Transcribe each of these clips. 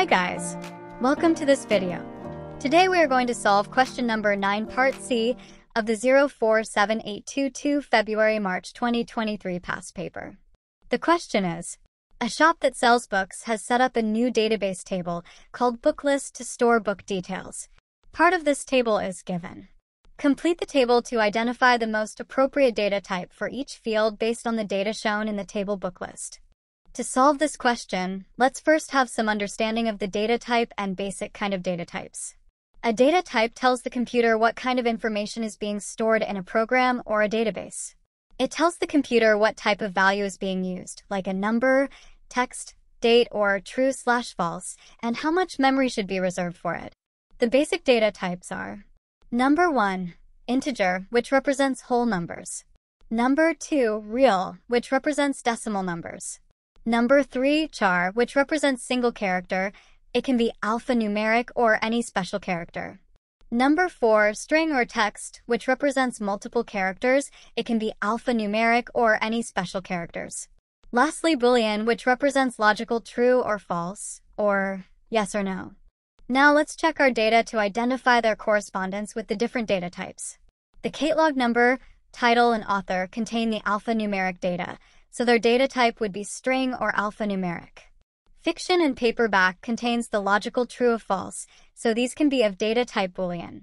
Hi guys, welcome to this video. Today we are going to solve question number 9 part C of the 047822 February-March 2023 past paper. The question is, a shop that sells books has set up a new database table called Booklist to store book details. Part of this table is given. Complete the table to identify the most appropriate data type for each field based on the data shown in the table Booklist. To solve this question, let's first have some understanding of the data type and basic kind of data types. A data type tells the computer what kind of information is being stored in a program or a database. It tells the computer what type of value is being used, like a number, text, date, or true/false, and how much memory should be reserved for it. The basic data types are: Number 1, integer, which represents whole numbers. Number 2, real, which represents decimal numbers. Number 3, char, which represents single character. It can be alphanumeric or any special character. Number 4, string or text, which represents multiple characters. It can be alphanumeric or any special characters. Lastly, boolean, which represents logical true or false, or yes or no. Now let's check our data to identify their correspondence with the different data types. The catalog number, title, and author contain the alphanumeric data, so their data type would be string or alphanumeric. Fiction and paperback contains the logical true or false, so these can be of data type boolean.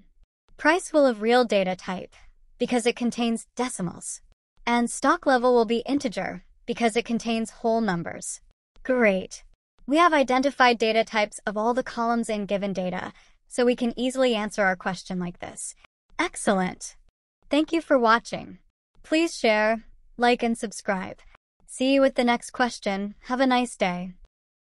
Price will have real data type, because it contains decimals. And stock level will be integer, because it contains whole numbers. Great! We have identified data types of all the columns in given data, so we can easily answer our question like this. Excellent! Thank you for watching. Please share, like, and subscribe. See you with the next question. Have a nice day.